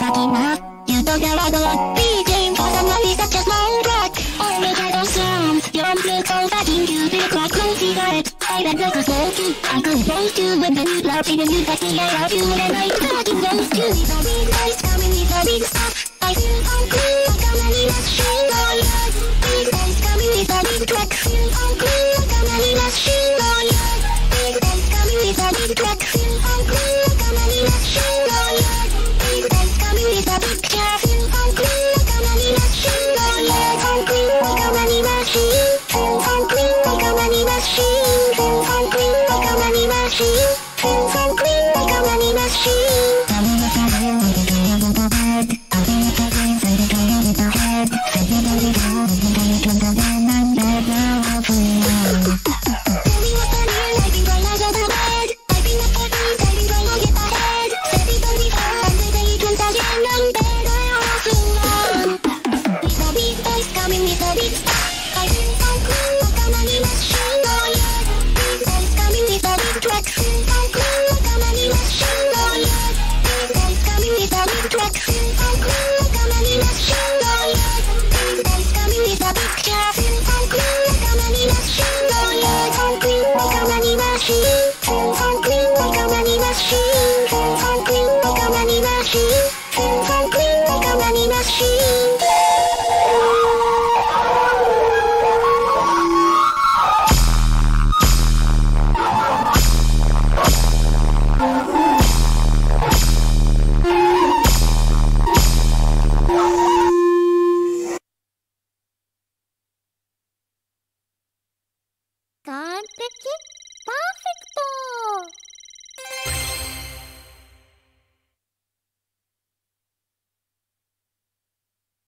ざけんな。You don't know I don't be game cause I'm only such a small rock. All make I don't sound. Your little fucking you look like crazy heart. I don't look smoky. I could raise you with the new love in a new fucking I love you and I fucking raise you. It's a big life coming, it's a big stuff. I feel so cool like a money machine. Oh yeah. Big life coming, it's a big track. Feel so cool like a money machine. Oh yeah. Big life coming, it's a big track. Feel so cool like a money machine. Oh yeah.It's a picture I'm clean like a money machine. Oh yeah, I'm clean like a money machine. I'm clean like a money machine. I'm clean like a money machine. I'm clean like a money machine. I'm in the fire with the guy with the head. I'm in the fire with the guy with the head. I'm in the fire with the guy with the head. I'm dead now, I'm free. Tell me what's on your life, I've been crying out of the bed. I've been up for days, I've been crying out of the head. Everybody falls.完璧。